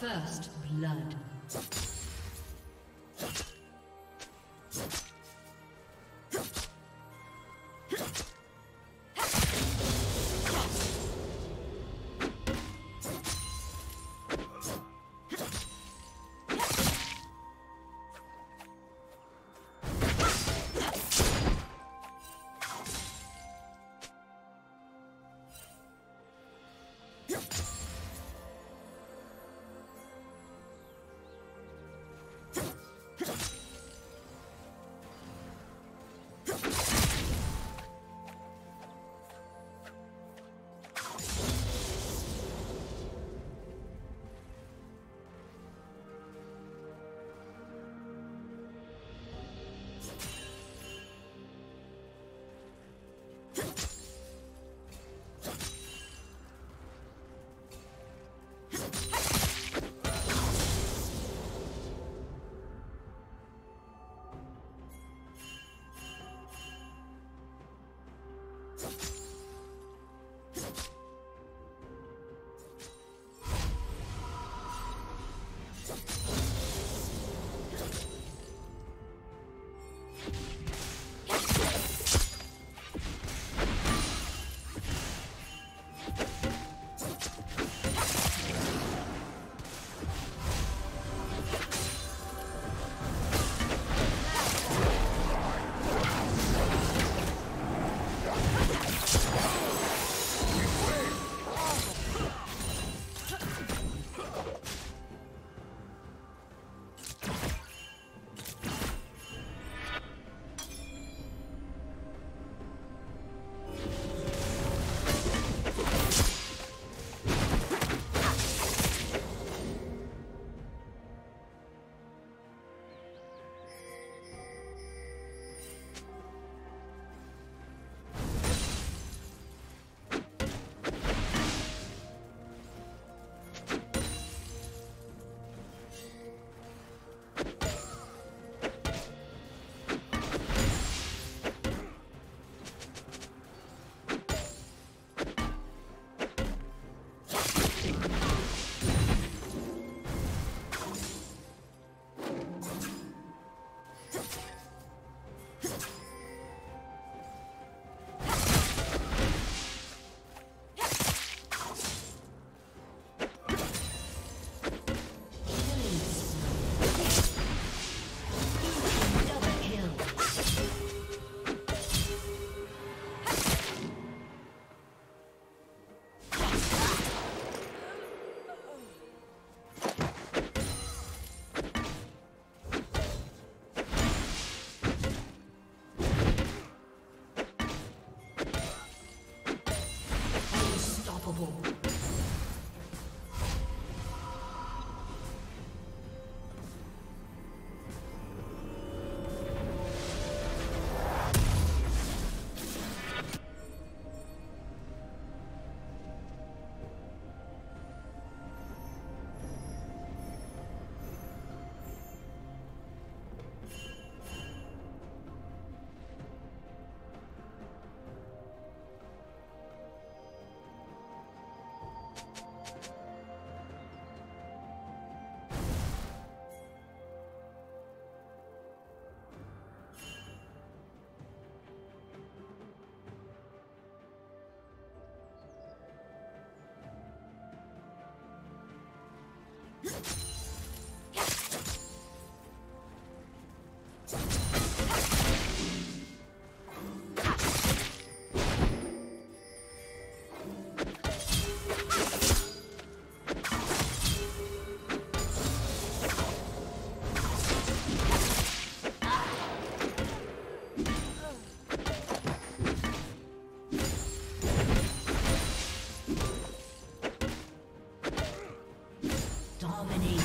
First blood. You Dominic.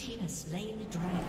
team has slain the dragon.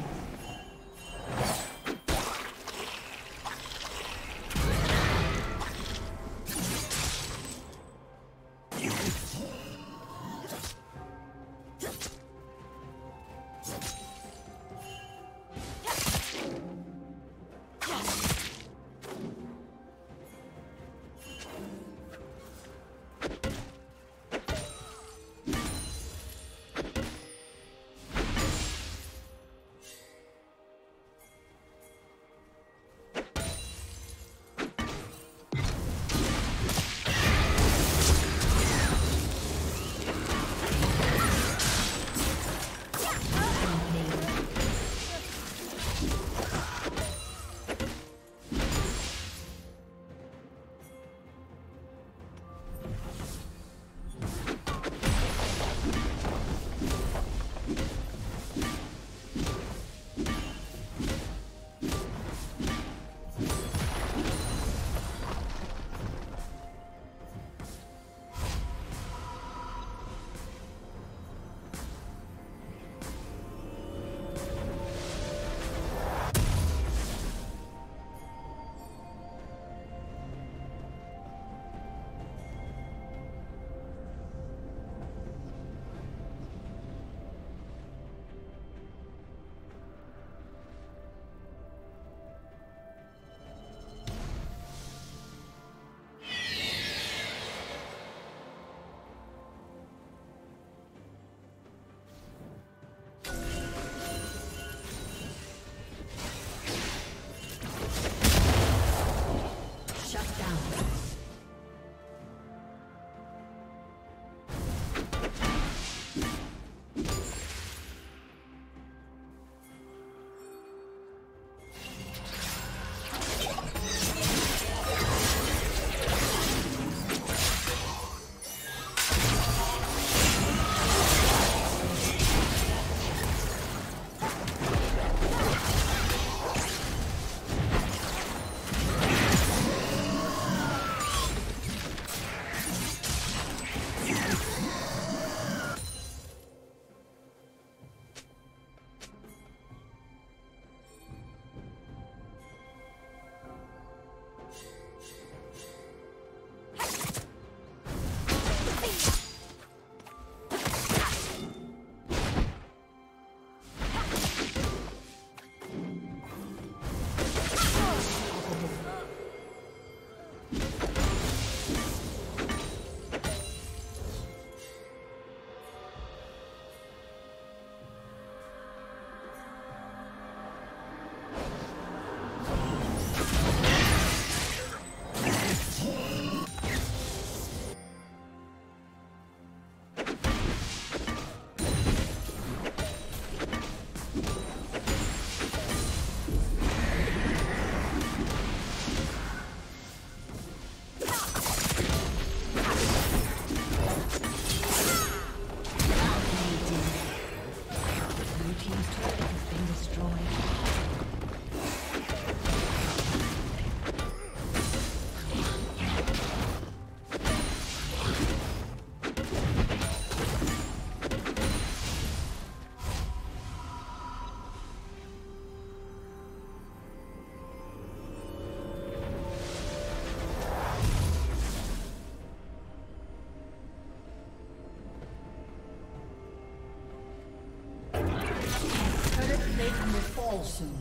Soon.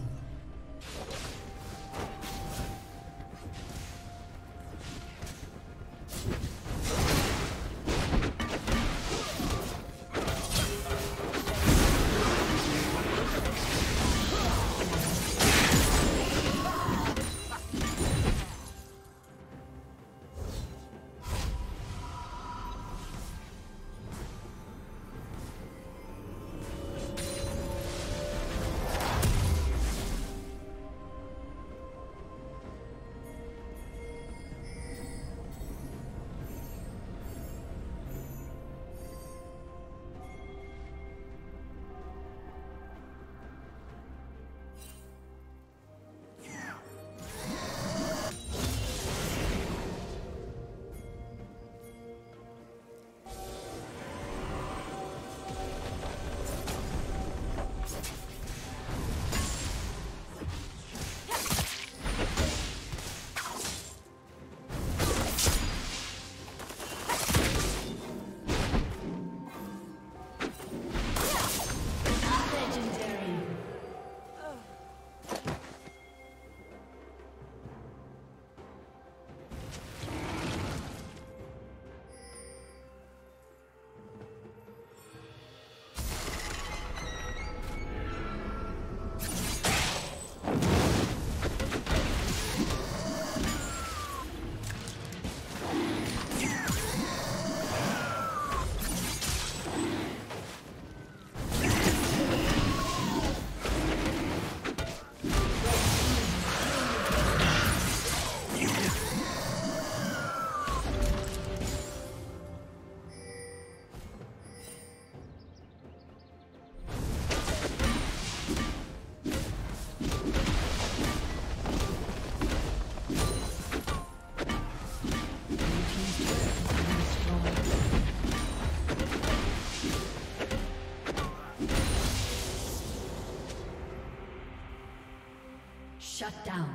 Shut down.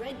Red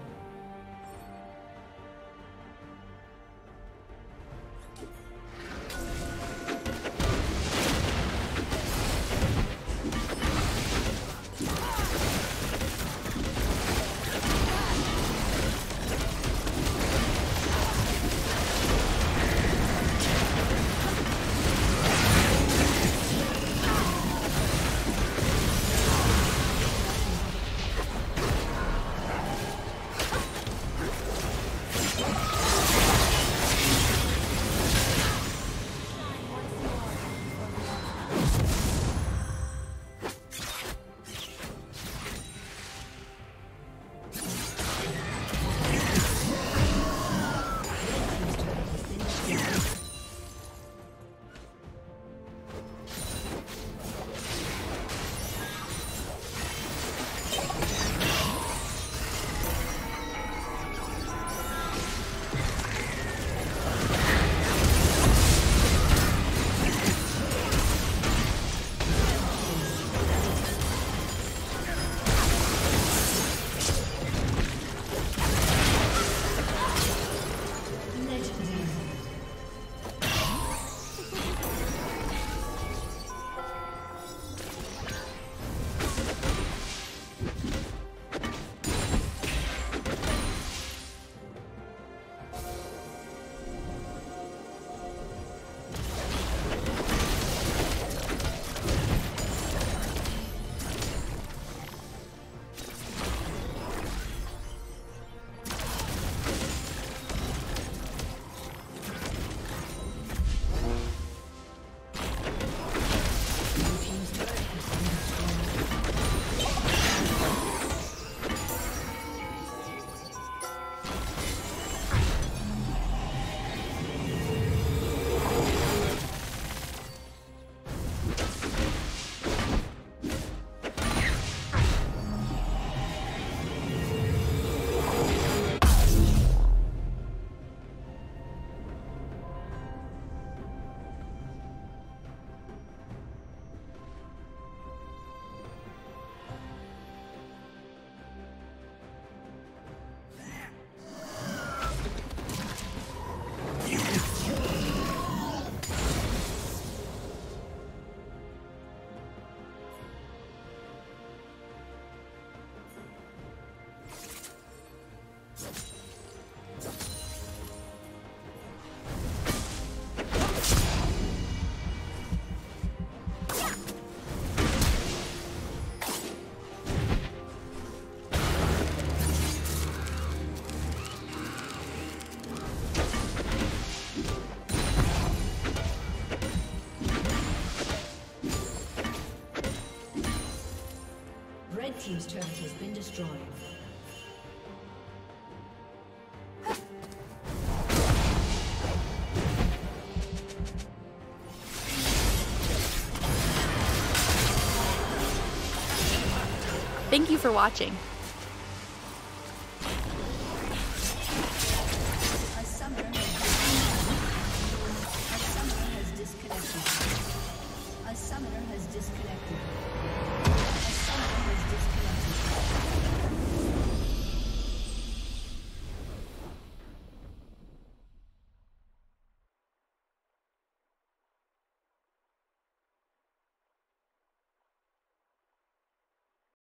Team's turret has been destroyed. Thank you for watching.